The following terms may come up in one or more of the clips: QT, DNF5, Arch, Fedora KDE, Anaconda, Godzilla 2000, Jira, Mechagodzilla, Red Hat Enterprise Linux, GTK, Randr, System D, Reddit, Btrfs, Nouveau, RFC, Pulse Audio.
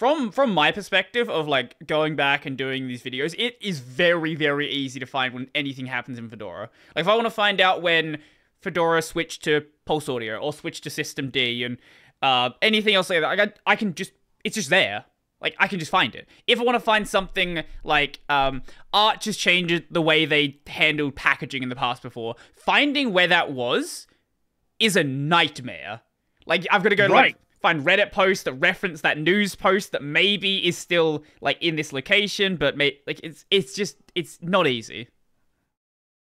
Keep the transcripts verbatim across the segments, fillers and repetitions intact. From from my perspective of like going back and doing these videos, it is very, very easy to find when anything happens in Fedora. Like if I want to find out when Fedora switched to Pulse Audio or switched to System D and uh, anything else like that, I, got, I can just, it's just there. Like I can just find it. If I want to find something like um, Arch has changed the way they handled packaging in the past before, finding where that was is a nightmare. Like I've got to go right. Like, find Reddit posts that reference that news post that maybe is still like in this location, but may like it's it's just it's not easy.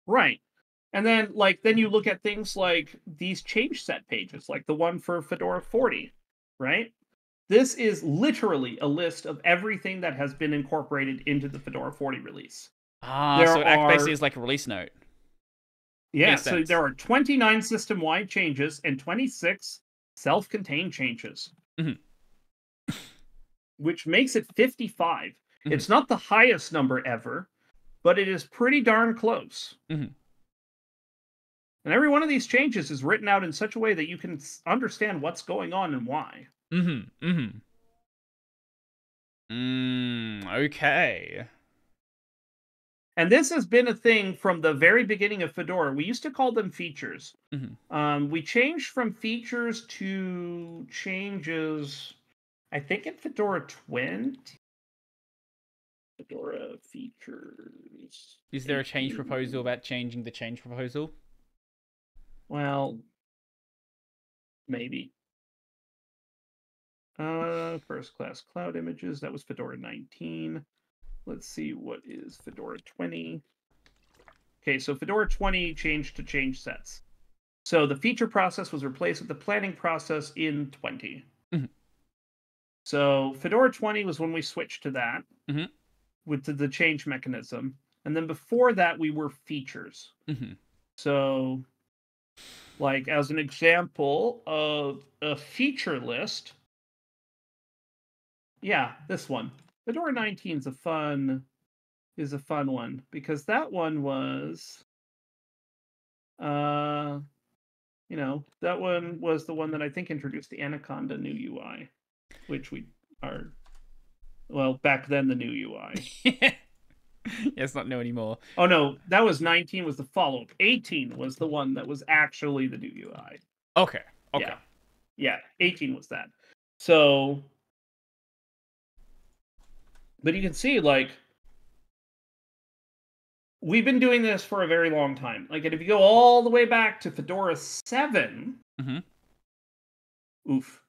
Right. And then like then you look at things like these change set pages, like the one for Fedora forty, right? This is literally a list of everything that has been incorporated into the Fedora forty release. Ah, there so it are... basically is like a release note. Yeah, Makes so sense. There are twenty-nine system-wide changes and twenty-six self-contained changes, mm-hmm. which makes it fifty-five. Mm-hmm. It's not the highest number ever, but it is pretty darn close. Mm-hmm. And every one of these changes is written out in such a way that you can understand what's going on and why. Mm-hmm. Mm-hmm. Mm, okay. And this has been a thing from the very beginning of Fedora. We used to call them features. Mm-hmm. Um, we changed from features to changes, I think, in Fedora twenty. Fedora features. Is there a change proposal about changing the change proposal? Well, maybe. Uh, first class cloud images. That was Fedora nineteen. Let's see, what is Fedora twenty? Okay, so Fedora twenty changed to change sets. So the feature process was replaced with the planning process in twenty. Mm-hmm. So Fedora twenty was when we switched to that, mm-hmm. with the, the change mechanism. And then before that, we were features. Mm-hmm. So, like, as an example of a feature list, yeah, this one. Fedora nineteen is a fun is a fun one because that one was uh you know, that one was the one that I think introduced the Anaconda new U I, which we are well back then the new U I. yeah, it's not new anymore. Oh no, that was nineteen was the follow-up. eighteen was the one that was actually the new U I. Okay. Okay. Yeah, yeah eighteen was that. So but you can see, like, we've been doing this for a very long time. Like, and if you go all the way back to Fedora seven... Mm-hmm. Oof.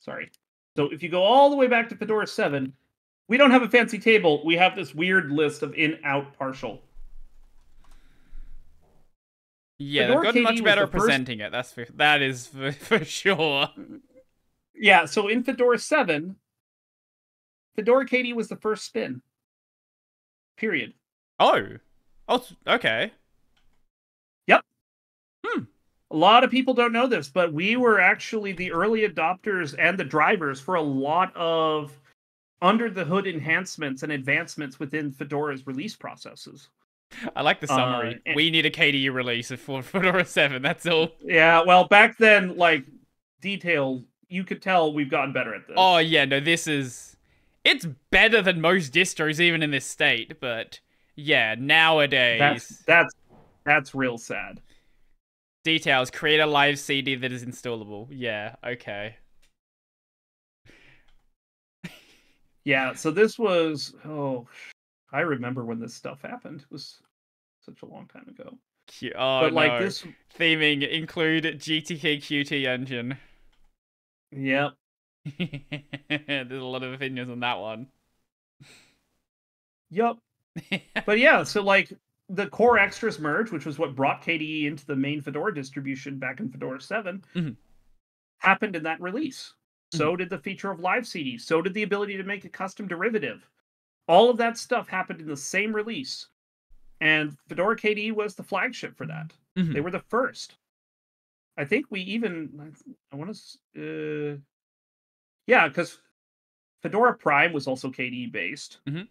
Sorry. So if you go all the way back to Fedora seven, we don't have a fancy table. We have this weird list of in-out partial. Yeah, Fedora they've gotten K D E much better at presenting first... it. That's for, that is for, for sure. Yeah, so in Fedora seven... Fedora K D E was the first spin. Period. Oh. Oh, okay. Yep. Hmm. A lot of people don't know this, but we were actually the early adopters and the drivers for a lot of under-the-hood enhancements and advancements within Fedora's release processes. I like the summary. Uh, we need a K D E release for Fedora seven, that's all. Yeah, well, back then, like, detail, you could tell we've gotten better at this. Oh, yeah, no, this is... It's better than most distros, even in this state. But yeah, nowadays that's that's, that's real sad. Details: create a live C D that is installable. Yeah, okay. Yeah, so this was oh, I remember when this stuff happened. It was such a long time ago. Q oh but, no! Like, this... Theming include G T K Q T engine. Yep. There's a lot of opinions on that one. Yup. But yeah, so like the core extras merge, which was what brought K D E into the main Fedora distribution back in Fedora seven, mm-hmm. happened in that release. Mm-hmm. So did the feature of live C D. So did the ability to make a custom derivative. All of that stuff happened in the same release. And Fedora K D E was the flagship for that. Mm-hmm. They were the first. I think we even... I want to... Uh... Yeah, because Fedora Prime was also K D E based. Mm-hmm.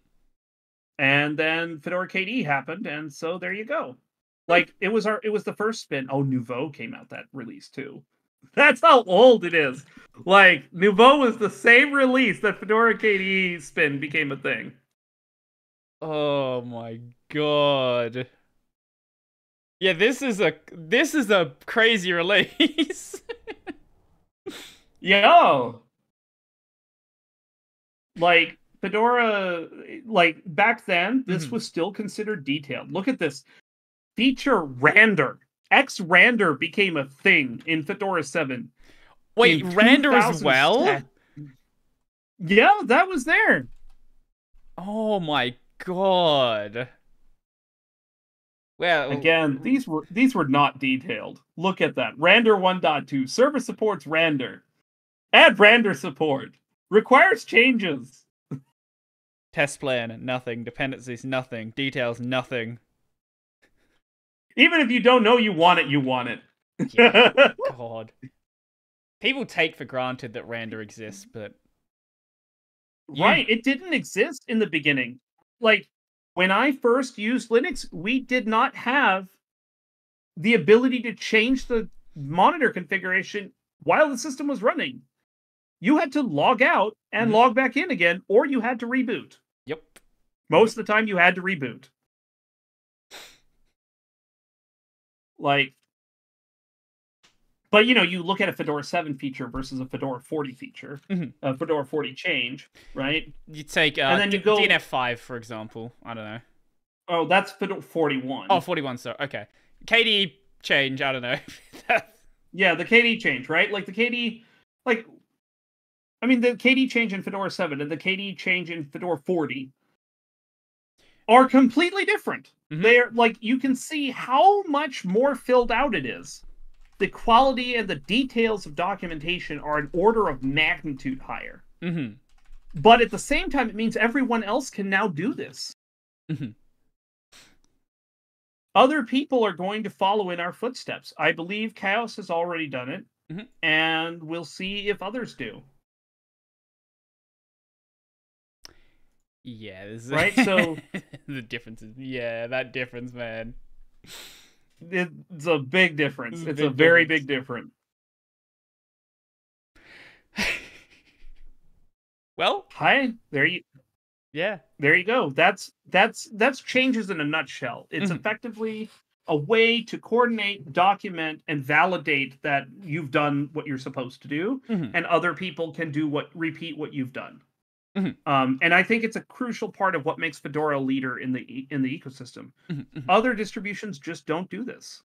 And then Fedora K D E happened, and so there you go. Like, it was our it was the first spin. Oh, Nouveau came out that release too. That's how old it is. Like, Nouveau was the same release that Fedora K D E spin became a thing. Oh my god. Yeah, this is a this is a crazy release. Yo. Like, Fedora, like, back then, this mm-hmm. was still considered detailed. Look at this. Feature Randr. X Randr became a thing in Fedora seven. Wait, Randr as well? Yeah, that was there. Oh my god. Well, again, these were these were not detailed. Look at that. Randr one point two. Server supports Randr. Add Randr support. Requires changes. Test plan, nothing. Dependencies, nothing. Details, nothing. Even if you don't know you want it, you want it. Yeah, god. People take for granted that Randr exists, but... Yeah. Right, it didn't exist in the beginning. Like, when I first used Linux, we did not have the ability to change the monitor configuration while the system was running. You had to log out and mm-hmm. log back in again, or you had to reboot. Yep. Most of the time, you had to reboot. Like... But, you know, you look at a Fedora seven feature versus a Fedora forty feature, mm-hmm. a Fedora forty change, right? You take uh, and then you go... D N F five, for example. I don't know. Oh, that's Fedora forty-one. Oh, forty-one, sorry. Okay. K D E change, I don't know. Yeah, the K D E change, right? Like, the K D E... Like, I mean, the K D E change in Fedora seven and the K D E change in Fedora forty are completely different. Mm-hmm. They're, like, you can see how much more filled out it is. The quality and the details of documentation are an order of magnitude higher. Mm-hmm. But at the same time, it means everyone else can now do this. Mm-hmm. Other people are going to follow in our footsteps. I believe Chaos has already done it, mm-hmm. and we'll see if others do. Yeah, this is... Right? So... the difference is... Yeah, that difference, man. It's a big difference. It's, it's big a very difference. big difference. Well, hi there. You, yeah, there you go. That's that's that's changes in a nutshell. It's mm-hmm. effectively a way to coordinate, document, and validate that you've done what you're supposed to do, mm-hmm. and other people can do what repeat what you've done. Mm-hmm. Um, and I think it's a crucial part of what makes Fedora a leader in the in the ecosystem. Mm-hmm. Other distributions just don't do this.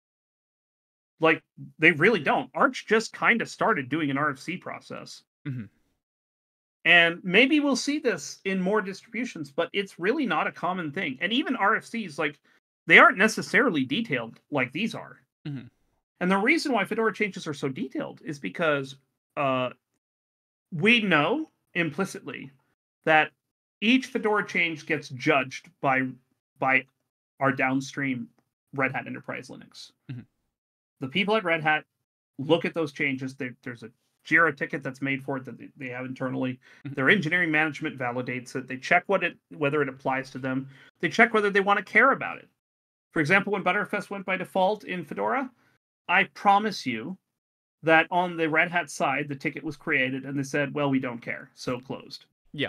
Like, they really don't. Arch just kind of started doing an R F C process. Mm-hmm. And maybe we'll see this in more distributions, but it's really not a common thing. And even R F Cs, like, they aren't necessarily detailed like these are. Mm-hmm. And the reason why Fedora changes are so detailed is because uh, we know implicitly that each Fedora change gets judged by by our downstream Red Hat Enterprise Linux. Mm-hmm. The people at Red Hat look at those changes. They, there's a Jira ticket that's made for it that they, they have internally. Mm-hmm. Their engineering management validates it. They check what it whether it applies to them. They check whether they want to care about it. For example, when Btrfs went by default in Fedora, I promise you that on the Red Hat side, the ticket was created and they said, well, we don't care. So closed. Yeah.